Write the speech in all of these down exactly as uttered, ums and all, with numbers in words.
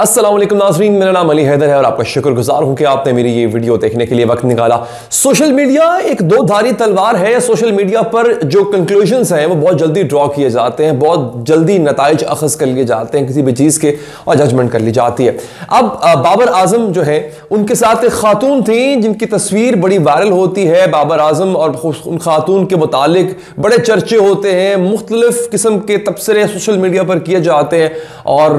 अस्सलाम वालेकुम नाज़रीन, मेरा नाम अली हैदर है और आपका शुक्रगुजार हूं कि आपने मेरी ये वीडियो देखने के लिए वक्त निकाला। सोशल मीडिया एक दो धारी तलवार है। सोशल मीडिया पर जो कंक्लूजन्स हैं वो बहुत जल्दी ड्रॉ किए जाते हैं, बहुत जल्दी नताइज अखज़ कर लिए जाते हैं किसी भी चीज़ के, और जजमेंट कर ली जाती है। अब बाबर आज़म जो है उनके साथ एक खातून थी जिनकी तस्वीर बड़ी वायरल होती है। बाबर आज़म और उन खातून के मुतालिक बड़े चर्चे होते हैं, मुख्तलिफ़ किस्म के तबसरे सोशल मीडिया पर किए जाते हैं और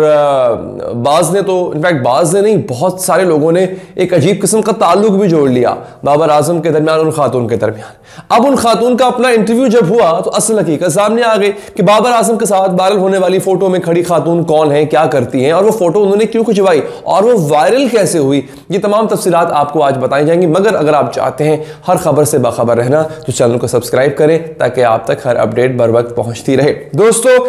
बाज़ ने तो इनफैक्ट बाज ने नहीं बहुत सारे लोगों ने एक अजीब किस्म का ताल्लुक भी जोड़ लिया बाबर आजम के दरमियान, उन खातून के दरमियान। अब उन खातून का अपना इंटरव्यू जब हुआ तो असल हकीकत सामने आ गई कि बाबर आजम के साथ वायरल होने वाली फोटो में खड़ी खातून कौन है, क्या करती हैं और वो फोटो उन्होंने क्यों खिंचवाई और वो वायरल कैसे हुई। ये तमाम तफसीलात आपको आज बताई जाएंगी। मगर अगर आप चाहते हैं हर खबर से बाखबर रहना तो चैनल को सब्सक्राइब करें ताकि आप तक हर अपडेट बर वक्त पहुंचती रहे। दोस्तों,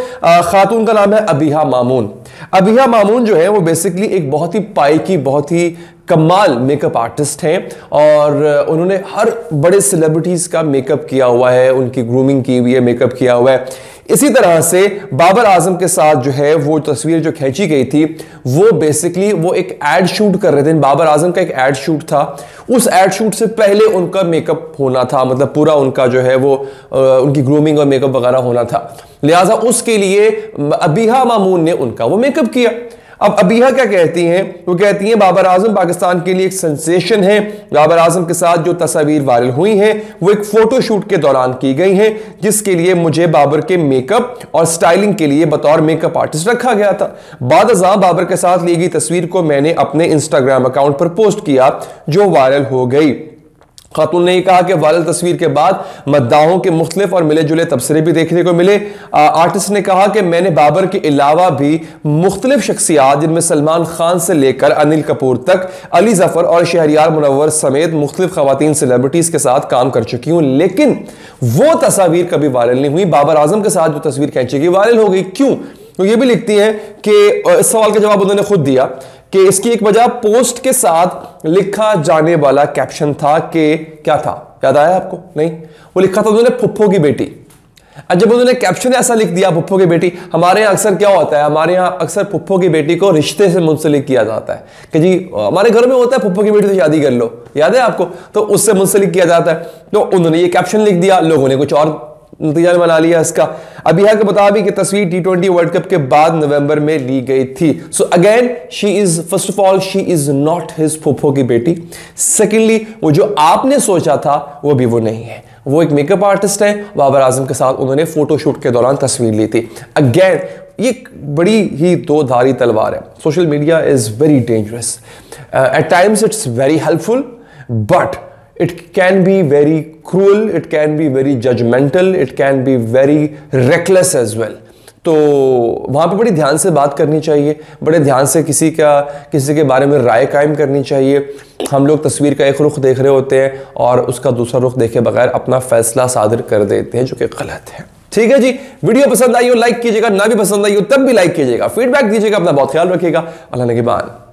खातून का नाम है अबीहा मामून। अबीहा मामून जो है वो बेसिकली एक बहुत ही पाई की बहुत ही कमाल मेकअप आर्टिस्ट हैं और उन्होंने हर बड़े सेलिब्रिटीज़ का मेकअप किया हुआ है, उनकी ग्रूमिंग की हुई है, मेकअप किया हुआ है। इसी तरह से बाबर आजम के साथ जो है वो तस्वीर जो खींची गई थी वो बेसिकली वो एक ऐड शूट कर रहे थे। बाबर आजम का एक ऐड शूट था, उस ऐड शूट से पहले उनका मेकअप होना था, मतलब पूरा उनका जो है वो उनकी ग्रूमिंग और मेकअप वगैरह होना था, लिहाजा उसके लिए अबीहा मामून ने उनका वो मेकअप किया। अब अबीहा क्या कहती हैं, वो कहती हैं बाबर आजम पाकिस्तान के लिए एक सेंसेशन है। बाबर आजम के साथ जो तस्वीर वायरल हुई हैं वो एक फोटोशूट के दौरान की गई हैं जिसके लिए मुझे बाबर के मेकअप और स्टाइलिंग के लिए बतौर मेकअप आर्टिस्ट रखा गया था। बाद अज़ां बाबर के साथ ली गई तस्वीर को मैंने अपने इंस्टाग्राम अकाउंट पर पोस्ट किया जो वायरल हो गई। खातून ने कहा कि वायरल तस्वीर के बाद मद्दाहों के मुख्तलिफ और मिले जुले तबसरे भी देखने को मिले। आ, आर्टिस्ट ने कहा कि मैंने बाबर के अलावा भी मुख्तलिफ शख्सियात जिनमें सलमान खान से लेकर अनिल कपूर तक, अली ज़फ़र और शहरियार मुनव्वर समेत मुख्तलिफ ख़वातीन सेलिब्रिटीज़ के साथ काम कर चुकी हूँ, लेकिन वो तस्वीर कभी वायरल नहीं हुई। बाबर आजम के साथ जो तस्वीर खींची गई वायरल हो गई क्यों, तो ये भी लिखती हैं कि इस सवाल का जवाब उन्होंने खुद दिया कि इसकी एक वजह पोस्ट के साथ लिखा जाने वाला कैप्शन था कि क्या था, याद आया आपको? नहीं, वो लिखा था उन्होंने फुफ्फो की बेटी। जब उन्होंने कैप्शन ऐसा लिख दिया फुफ्फो की बेटी, हमारे यहाँ अक्सर क्या होता है, हमारे यहाँ अक्सर फुफ्फो की बेटी को रिश्ते से मुंसलिक किया जाता है कि जी हमारे घर में होता है फुफ्फो की बेटी से शादी कर लो, याद है आपको, तो उससे मुंसलिक किया जाता है। तो उन्होंने ये कैप्शन लिख दिया, लोगों ने कुछ और नतीजा बना लिया इसका। अबीहा के मुताबिक ये तस्वीर टी ट्वेंटी वर्ल्ड कप के बाद नवंबर में ली गई थी। So again she is first of all she is not his फुफ्फो की बेटी, सेकेंडली वो जो आपने सोचा था वो भी वो नहीं है, वो एक मेकअप आर्टिस्ट है। बाबर आजम के साथ उन्होंने फोटोशूट के दौरान तस्वीर ली थी। अगेन ये बड़ी ही दो धारी तलवार है। Social media is very dangerous, at times it's very helpful but It can be very cruel, it can be very judgmental, it can be very reckless as well. तो वहाँ पे बड़ी ध्यान से बात करनी चाहिए, बड़े ध्यान से किसी का किसी के बारे में राय कायम करनी चाहिए। हम लोग तस्वीर का एक रुख देख रहे होते हैं और उसका दूसरा रुख देखे बगैर अपना फैसला सादर कर देते हैं जो कि गलत है। ठीक है जी, वीडियो पसंद आई हो लाइक कीजिएगा, ना भी पसंद आई हो तब भी लाइक कीजिएगा, फीडबैक दीजिएगा। अपना बहुत ख्याल रखिएगा। अल्लाह ने के बाद।